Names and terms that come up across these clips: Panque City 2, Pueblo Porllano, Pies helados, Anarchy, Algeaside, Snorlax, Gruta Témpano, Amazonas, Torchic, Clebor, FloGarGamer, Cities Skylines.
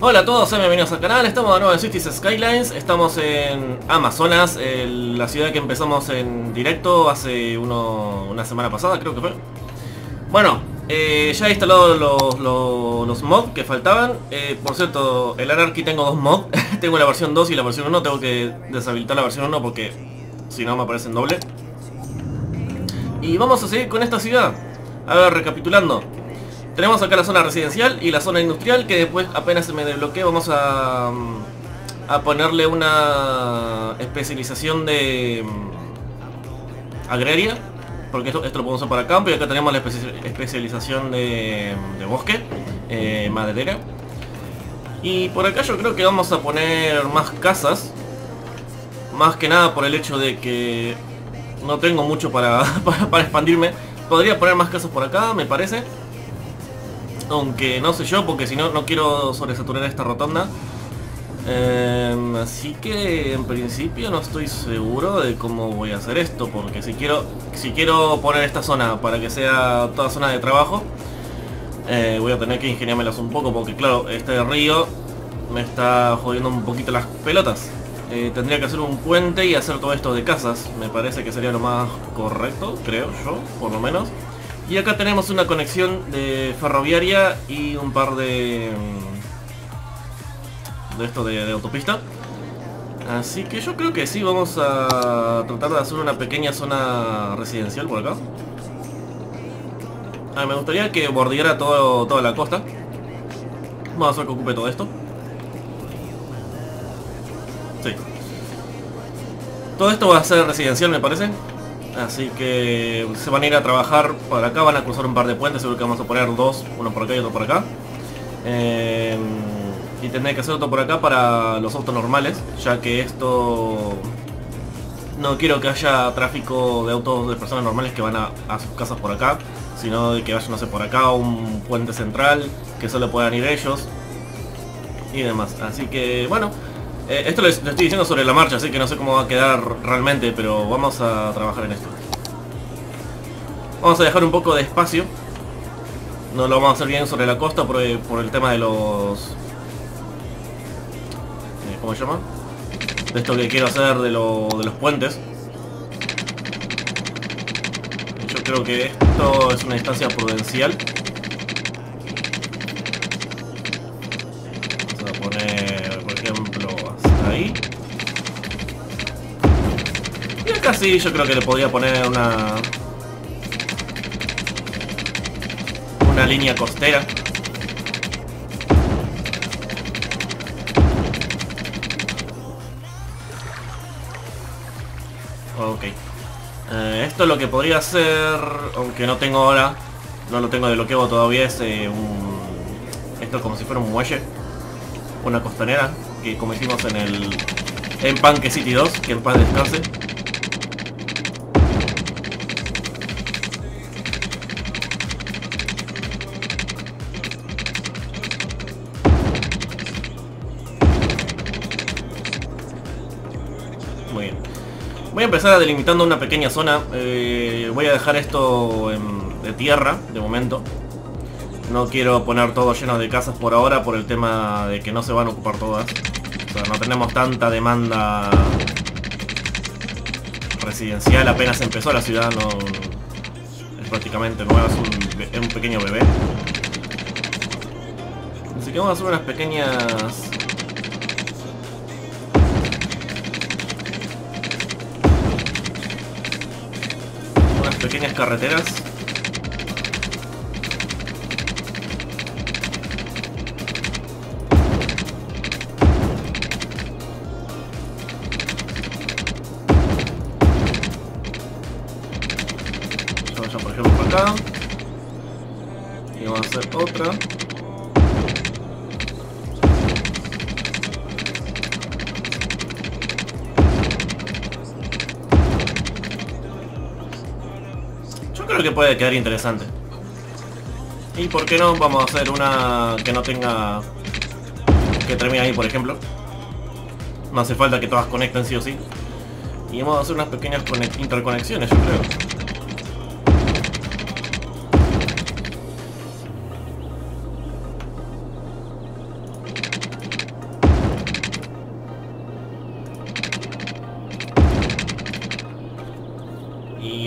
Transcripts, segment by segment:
Hola a todos, bienvenidos al canal, estamos de nuevo en Cities Skylines, estamos en Amazonas, la ciudad que empezamos en directo hace una semana pasada, creo que fue. Bueno, ya he instalado los mods que faltaban. Por cierto, el Anarchy tengo dos mods, tengo la versión 2 y la versión 1, tengo que deshabilitar la versión 1 porque si no me aparecen doble. Y vamos a seguir con esta ciudad, a ver, recapitulando. Tenemos acá la zona residencial y la zona industrial, que después apenas se me desbloquee vamos a ponerle una especialización de agraria, porque esto lo podemos usar para campo, y acá tenemos la especialización de bosque, maderera. Y por acá yo creo que vamos a poner más casas, más que nada por el hecho de que no tengo mucho para expandirme. Podría poner más casas por acá, me parece. Aunque no sé yo, porque si no, no quiero sobresaturar esta rotonda. Así que en principio no estoy seguro de cómo voy a hacer esto. Porque si quiero poner esta zona para que sea toda zona de trabajo, voy a tener que ingeniármelas un poco. Porque claro, este río me está jodiendo un poquito las pelotas. Tendría que hacer un puente y hacer todo esto de casas. Me parece que sería lo más correcto, creo yo, por lo menos. Y acá tenemos una conexión de ferroviaria y un par de esto de autopista. Así que yo creo que sí, vamos a tratar de hacer una pequeña zona residencial por acá. Me gustaría que bordeara toda la costa. Vamos a hacer que ocupe todo esto. Sí. Todo esto va a ser residencial, me parece. Así que se van a ir a trabajar para acá, van a cruzar un par de puentes, seguro que vamos a poner dos, uno por acá y otro por acá. Y tendré que hacer otro por acá para los autos normales, ya que esto... No quiero que haya tráfico de autos de personas normales que van a sus casas por acá, sino de que vayan, no sé, por acá, un puente central, que solo puedan ir ellos y demás. Así que, bueno... esto lo estoy diciendo sobre la marcha, así que no sé cómo va a quedar realmente, pero vamos a trabajar en esto. Vamos a dejar un poco de espacio. No lo vamos a hacer bien sobre la costa por el tema de los... ¿cómo se llama? De esto que quiero hacer de los puentes. Yo creo que esto es una distancia prudencial. Vamos a poner, por ejemplo... ahí. Y acá sí, yo creo que le podría poner una línea costera. Ok. Esto es lo que podría hacer, aunque no tengo ahora, no lo tengo desbloqueado todavía, es esto como si fuera un muelle, una costanera, que como hicimos en Panque City 2, que en paz descanse. Muy bien. Voy a empezar delimitando una pequeña zona. Voy a dejar esto de tierra, de momento. No quiero poner todo lleno de casas por ahora, por el tema de que no se van a ocupar todas. O sea, no tenemos tanta demanda residencial, apenas empezó la ciudad, no, es prácticamente nueva, es un pequeño bebé. Así que vamos a hacer unas pequeñas... unas pequeñas carreteras. Y vamos a hacer otra. Yo creo que puede quedar interesante. Y por qué no, vamos a hacer una que no tenga... que termine ahí, por ejemplo. No hace falta que todas conecten sí o sí. Y vamos a hacer unas pequeñas interconexiones, yo creo.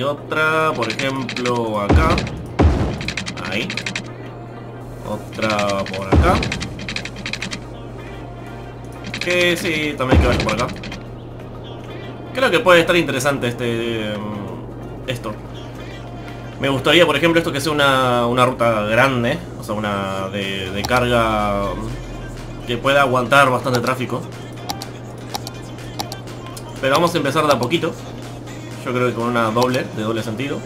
y otra, por ejemplo, acá. Ahí. Otra por acá. Que sí, también hay que ver por acá. Creo que puede estar interesante esto. Me gustaría, por ejemplo, esto que sea una ruta grande. O sea, una de carga que pueda aguantar bastante tráfico. Pero vamos a empezar de a poquito. Yo creo que con una doble, de doble sentido.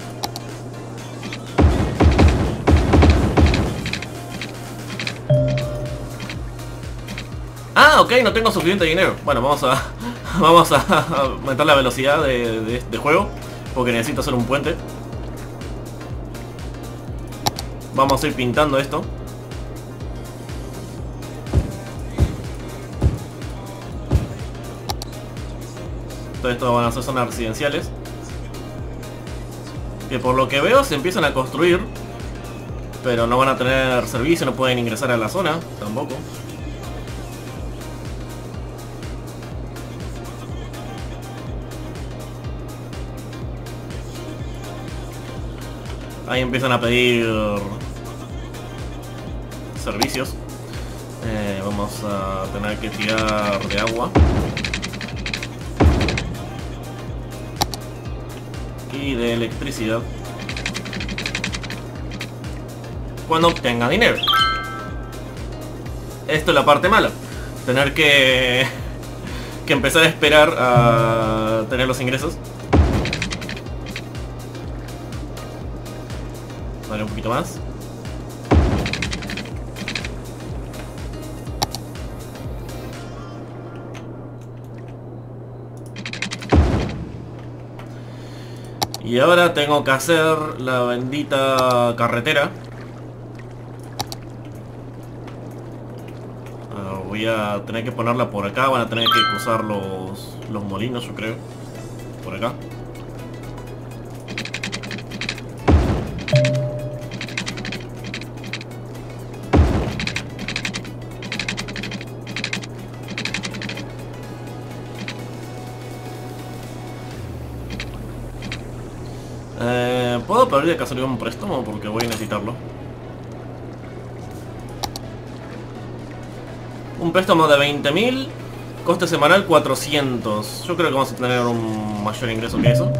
Ah, ok, no tengo suficiente dinero. Bueno, vamos a aumentar la velocidad de juego, porque necesito hacer un puente. Vamos a ir pintando esto. Todo esto van a ser zonas residenciales, que por lo que veo se empiezan a construir, pero no van a tener servicio, no pueden ingresar a la zona tampoco. Ahí empiezan a pedir servicios. Vamos a tener que tirar de agua. Y de electricidad. Cuando obtenga dinero. Esto es la parte mala. Tener que empezar a esperar a tener los ingresos. Vale, un poquito más. Y ahora tengo que hacer la bendita carretera. Voy a tener que ponerla por acá. Van a tener que cruzar los molinos, yo creo. Por acá. ¿Puedo pedir de casualidad un préstamo? Porque voy a necesitarlo. Un préstamo de 20.000. Coste semanal 400. Yo creo que vamos a tener un mayor ingreso que eso.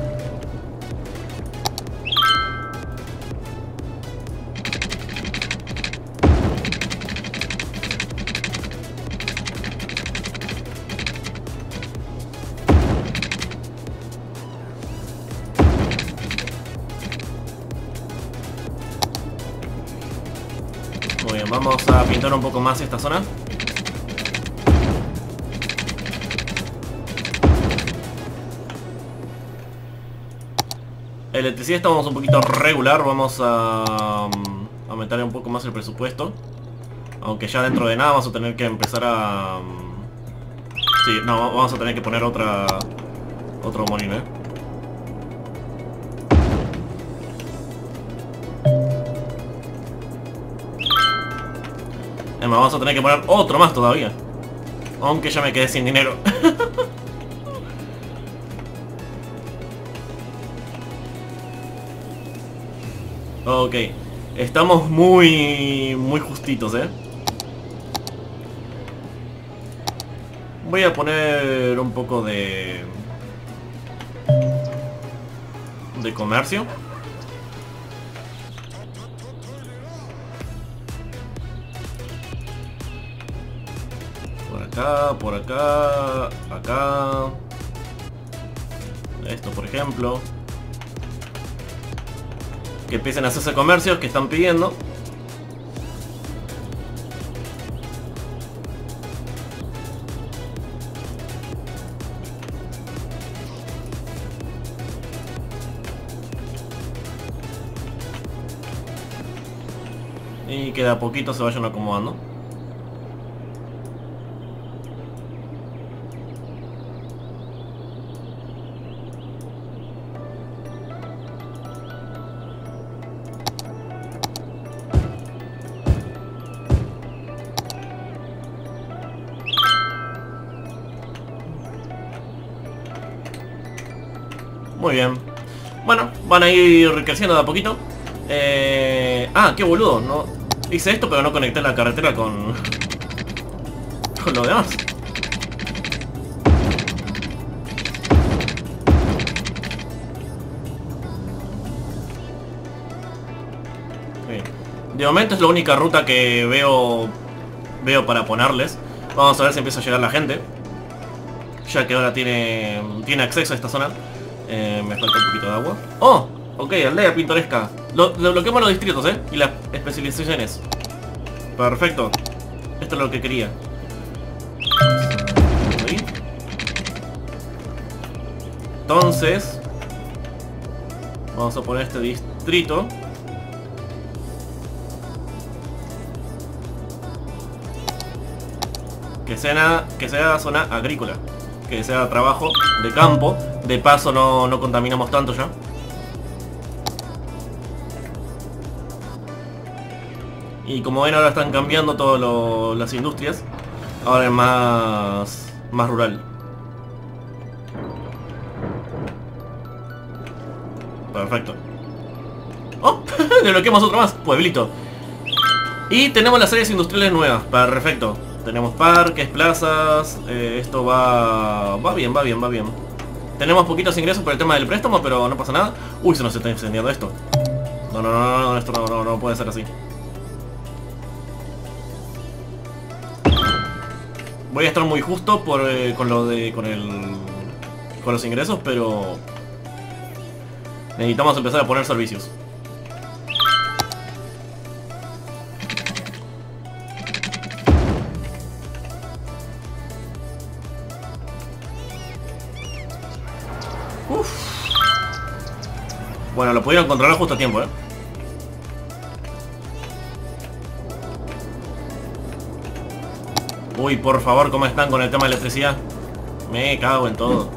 Vamos a pintar un poco más esta zona. Electricidad estamos un poquito regular. Vamos a aumentar un poco más el presupuesto. Aunque ya dentro de nada vamos a tener que empezar a... Sí, no, vamos a tener que poner otro molino, ¿eh? Vamos a tener que poner otro más todavía. Aunque ya me quedé sin dinero. Ok. Estamos muy justitos, ¿eh? Voy a poner un poco de comercio. Por acá, acá. Esto, por ejemplo. Que empiecen a hacerse comercios que están pidiendo. Y que de a poquito se vayan acomodando. Muy bien. Bueno, van a ir creciendo de a poquito. Ah, qué boludo, no hice esto, pero no conecté la carretera con lo demás. Bien. De momento es la única ruta que veo para ponerles. Vamos a ver si empieza a llegar la gente, ya que ahora tiene acceso a esta zona. Me falta un poquito de agua. ¡Oh! Ok, aldea pintoresca. Lo bloqueamos los distritos, y las especializaciones. Perfecto. Esto es lo que quería. Ahí. Entonces vamos a poner este distrito. Que sea zona agrícola, que sea trabajo de campo. De paso no contaminamos tanto ya. Y como ven, ahora están cambiando todas las industrias. Ahora es más rural. Perfecto. ¡Oh! Desbloqueamos otro más. Pueblito. Y tenemos las áreas industriales nuevas. Perfecto. Tenemos parques, plazas. Esto va bien. Tenemos poquitos ingresos por el tema del préstamo, pero no pasa nada. Uy, se nos está incendiando esto. No, esto no puede ser así. Voy a estar muy justo con los ingresos, pero necesitamos empezar a poner servicios. Uf. Bueno, lo pudieron controlar justo a tiempo, Uy, por favor, ¿cómo están con el tema de electricidad? Me cago en todo.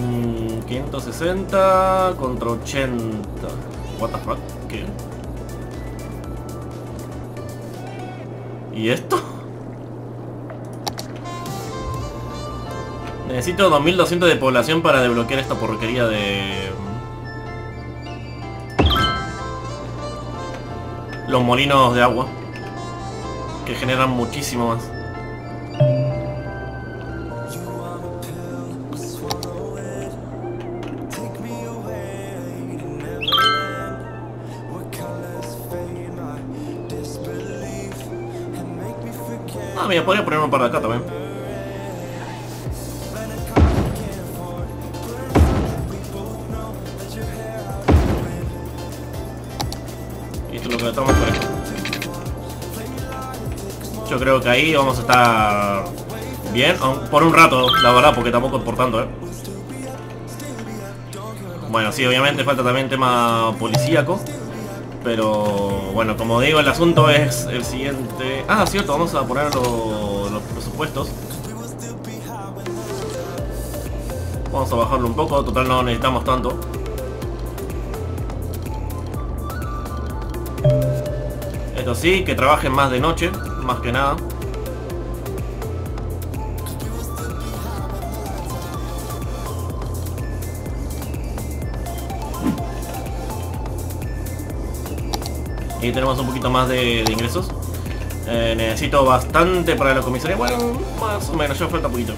Mm, 560 contra 80. What the fuck? ¿Qué? ¿Y esto? Necesito 2200 de población para desbloquear esta porquería de... los molinos de agua, que generan muchísimo más. Ah, mira, podría poner un par de acá también. Y esto es lo que estamos por esto. Yo creo que ahí vamos a estar bien, por un rato, la verdad, porque tampoco es por tanto, Bueno, sí, obviamente falta también tema policíaco, pero bueno, como digo, el asunto es el siguiente. Ah, cierto, vamos a poner los presupuestos. Vamos a bajarlo un poco, total no necesitamos tanto. Esto sí, que trabajen más de noche. Más que nada. Y tenemos un poquito más de ingresos. Necesito bastante para la comisaría. Bueno, más o menos, ya falta poquito.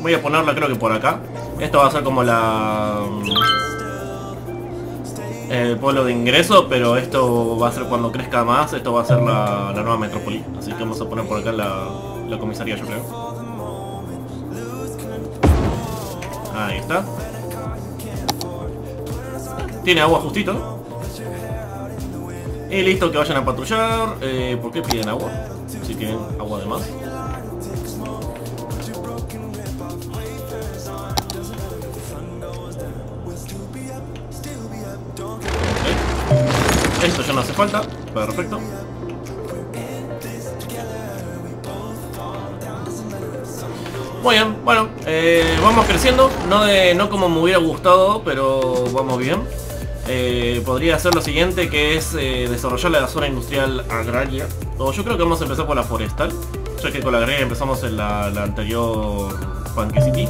Voy a ponerla, creo que por acá. Esto va a ser como el pueblo de ingreso, pero esto va a ser cuando crezca más, esto va a ser la nueva metrópoli. Así que vamos a poner por acá la comisaría, yo creo. Ahí está. Tiene agua justito. Y listo, que vayan a patrullar. ¿Por qué piden agua? Si tienen agua de más. Esto ya no hace falta, perfecto. Muy bien, bueno, vamos creciendo, no como me hubiera gustado, pero vamos bien. Podría hacer lo siguiente, que es desarrollar la zona industrial agraria. O yo creo que vamos a empezar por la forestal, ya que con la agraria empezamos en la anterior Panque City.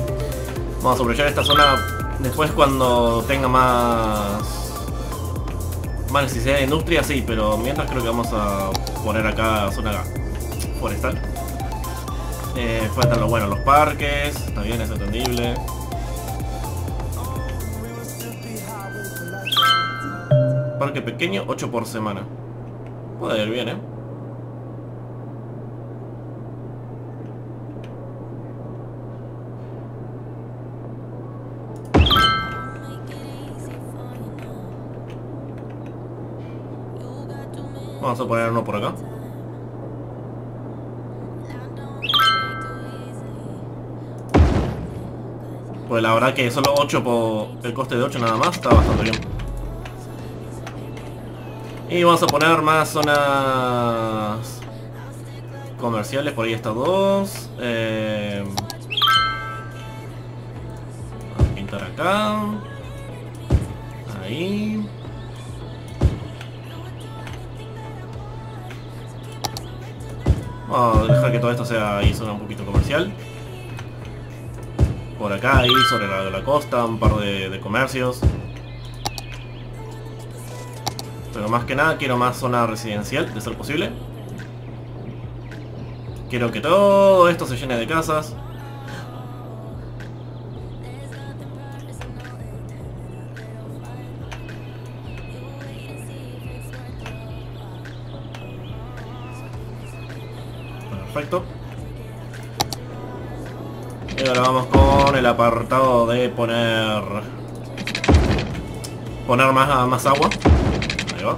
Vamos a aprovechar esta zona después cuando tenga más necesidad de industria, sí, pero mientras creo que vamos a poner acá zona forestal. Faltan los buenos, los parques, está bien, es entendible. Parque pequeño, 8 por semana. Puede ir bien, ¿eh? Vamos a poner uno por acá. Pues la verdad que solo 8 por el coste de 8 nada más, está bastante bien. Y vamos a poner más zonas comerciales, por ahí está 2. Vamos a pintar acá. Ahí. Vamos a dejar que todo esto sea ahí zona un poquito comercial. Por acá, ahí, sobre la costa, un par de comercios. Pero más que nada quiero más zona residencial, de ser posible. Quiero que todo esto se llene de casas. Perfecto. Y ahora vamos con el apartado de poner más agua. Ahí va.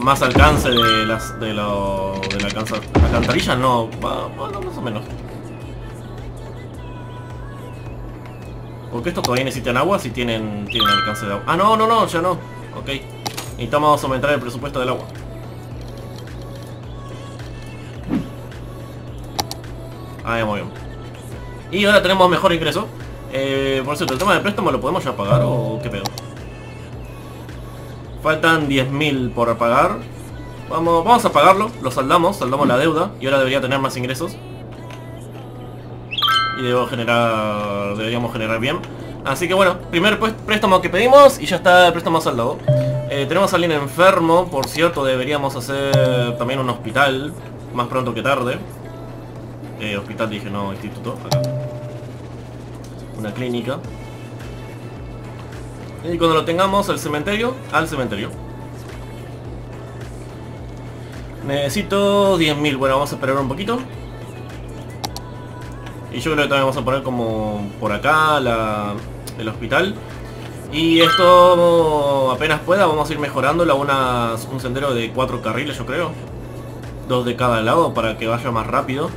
Más alcance de la alcantarilla, no, bueno, más o menos. Porque estos todavía necesitan agua si tienen alcance de agua. Ah, no, ya no. Ok. Necesitamos aumentar el presupuesto del agua. Ahí, muy bien. Y ahora tenemos mejor ingreso. Por cierto, el tema de préstamo lo podemos ya pagar o qué pedo. Faltan 10.000 por pagar. Vamos a pagarlo, lo saldamos la deuda y ahora debería tener más ingresos. Y deberíamos generar bien. Así que bueno, primer préstamo que pedimos y ya está el préstamo saldado. Tenemos a alguien enfermo, por cierto, deberíamos hacer también un hospital, más pronto que tarde. Hospital dije, no, instituto, acá. Una clínica. Y cuando lo tengamos, el cementerio, al cementerio. Necesito 10.000, bueno, vamos a esperar un poquito. Y yo creo que también vamos a poner como por acá el hospital. Y esto apenas pueda, vamos a ir mejorándolo a un sendero de 4 carriles, yo creo. 2 de cada lado para que vaya más rápido.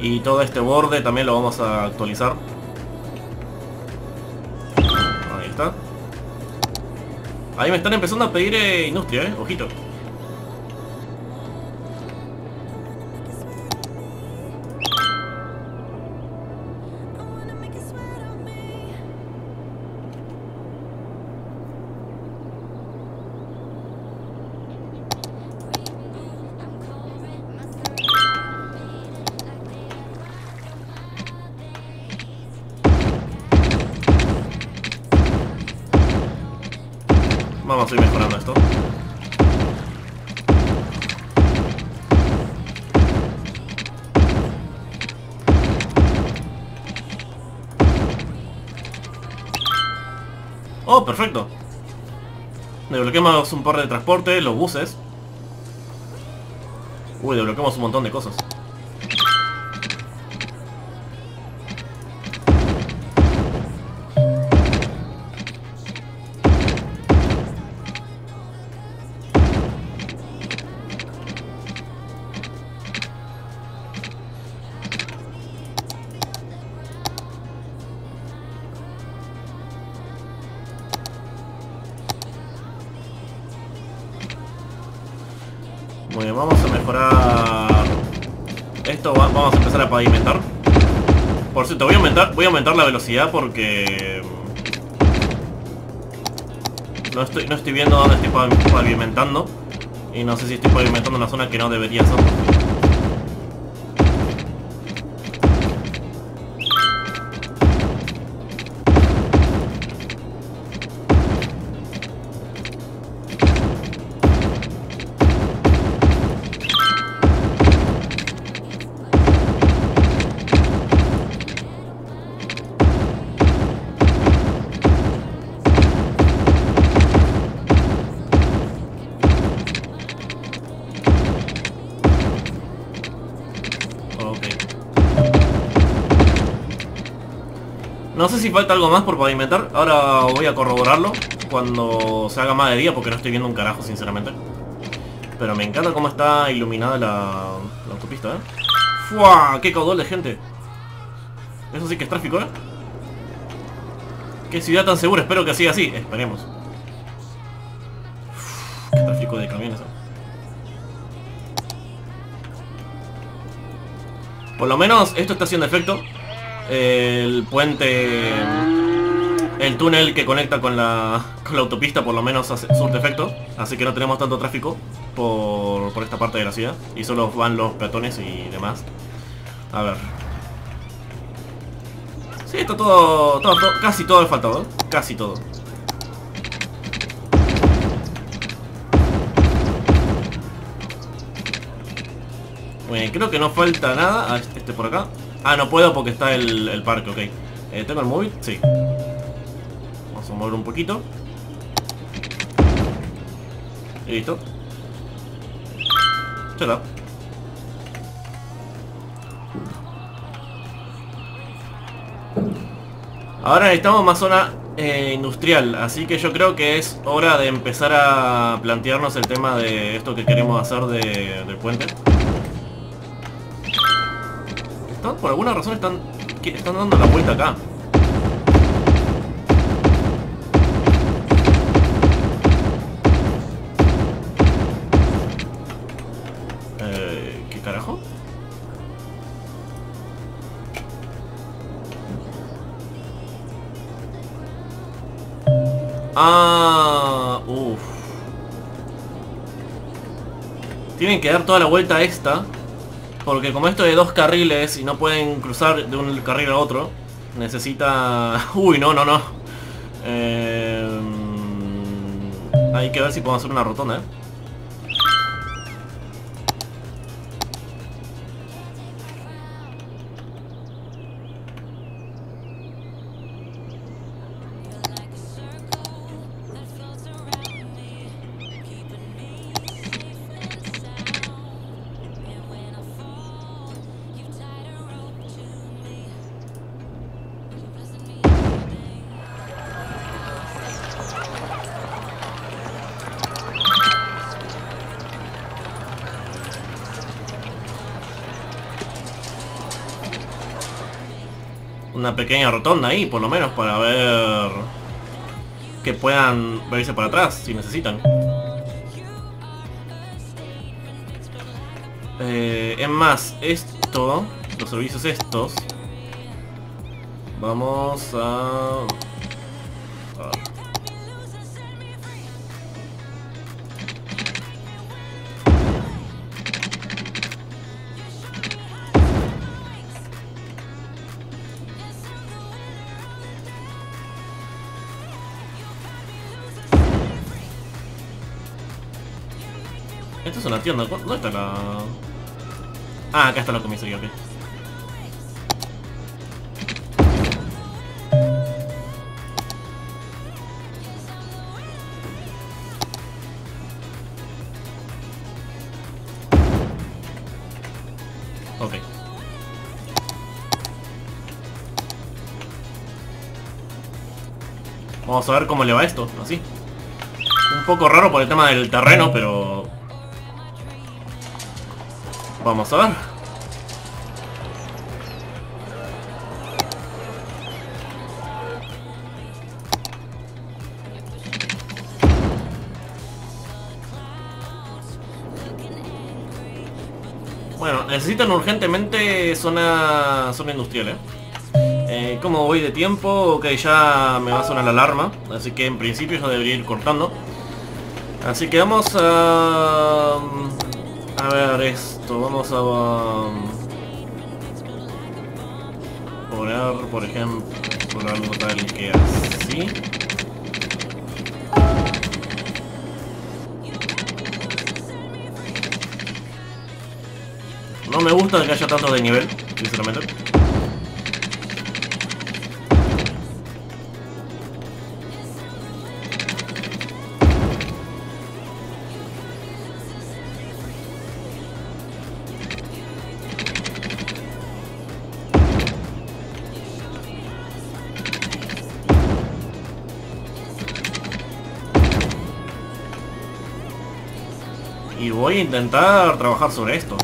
Y todo este borde también lo vamos a actualizar. Ahí está. Ahí me están empezando a pedir industria, ojito. Vamos a ir mejorando esto. Oh, perfecto. Desbloqueamos un par de transporte, los buses. Uy, desbloqueamos un montón de cosas. Muy bien, vamos a mejorar esto, vamos a empezar a pavimentar. Por cierto, voy a aumentar la velocidad porque no estoy viendo dónde estoy pavimentando. Y no sé si estoy pavimentando una zona que no debería ser. No sé si falta algo más por pavimentar. Ahora voy a corroborarlo cuando se haga más de día, porque no estoy viendo un carajo, sinceramente. Pero me encanta cómo está iluminada la autopista, ¿eh? ¡Fua! ¡Qué caudal de gente! Eso sí que es tráfico, ¿eh? ¡Qué ciudad tan segura! Espero que siga así. Esperemos. Uf, ¡qué tráfico de camiones! ¿Eh? Por lo menos esto está haciendo efecto. El puente... El túnel que conecta con la autopista por lo menos surte efecto. Así que no tenemos tanto tráfico por esta parte de la ciudad. Y solo van los peatones y demás. A ver. Sí, está todo casi todo asfaltado, ¿eh? Casi todo. Bueno, creo que no falta nada. Este por acá. Ah, no puedo porque está el parque, ok. ¿Tengo el móvil? Sí. Vamos a mover un poquito. Y listo. Chata. Ahora necesitamos más zona industrial, así que yo creo que es hora de empezar a plantearnos el tema de esto que queremos hacer del puente. Por alguna razón están dando la vuelta acá. ¿Qué carajo? Ah, uff. Tienen que dar toda la vuelta a esta. Porque como esto de dos carriles y no pueden cruzar de un carril a otro, necesita... Uy, no. Hay que ver si podemos hacer una rotonda, ¿eh? Una pequeña rotonda ahí, por lo menos, para ver que puedan verse para atrás si necesitan. Es más, esto, los servicios estos, vamos a... Esto es una tienda, ¿dónde está la...? Ah, acá está la comisaría, ok. Ok. Vamos a ver cómo le va esto, así. Un poco raro por el tema del terreno, pero... Vamos a ver. Bueno, necesitan urgentemente zona industrial, ¿eh? ¿Cómo voy de tiempo? Ok, ya me va a sonar la alarma. Así que en principio yo debería ir cortando. Así que vamos a... A ver esto, vamos a poner, por ejemplo, algo tal que así. No me gusta que haya tanto de nivel, sinceramente. voy a intentar trabajar sobre esto.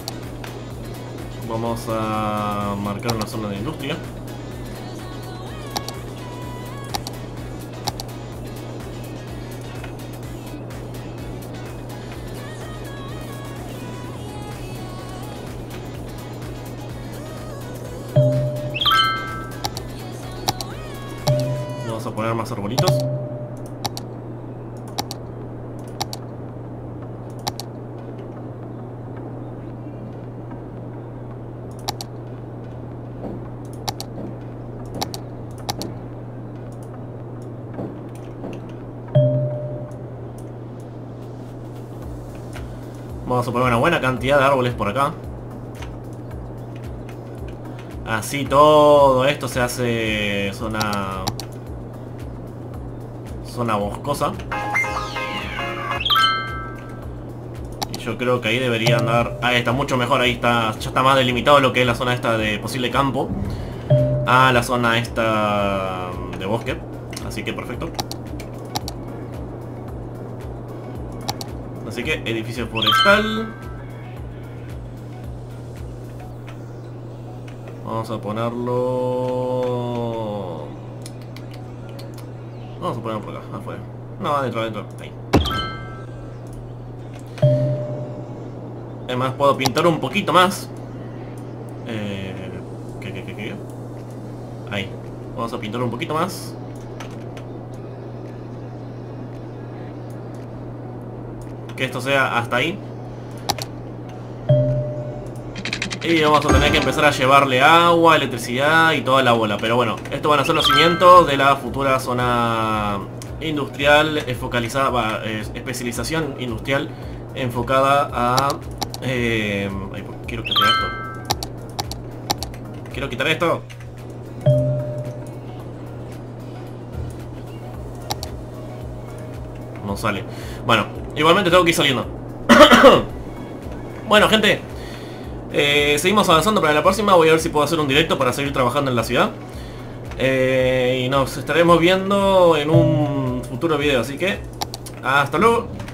Vamos a marcar una zona de industria. Vamos a poner más arbolitos. Vamos a poner una buena cantidad de árboles por acá. Así todo esto se hace zona boscosa. Y yo creo que ahí debería andar... Ahí está mucho mejor, ahí está. Ya está más delimitado lo que es la zona esta de posible campo a la zona esta de bosque. Así que perfecto. Así que edificio forestal. Vamos a ponerlo... Vamos a ponerlo por acá, afuera. No, adentro, ahí. Además puedo pintar un poquito más. ¿Qué? Ahí. Vamos a pintar un poquito más. Que esto sea hasta ahí. Y vamos a tener que empezar a llevarle agua, electricidad y toda la bola. Pero bueno, estos van a ser los cimientos de la futura zona industrial focalizada, especialización industrial enfocada a... quiero quitar esto. No sale. Bueno. Igualmente tengo que ir saliendo. Bueno, gente, seguimos avanzando. Para la próxima voy a ver si puedo hacer un directo para seguir trabajando en la ciudad. Y nos estaremos viendo en un futuro video. Así que, hasta luego.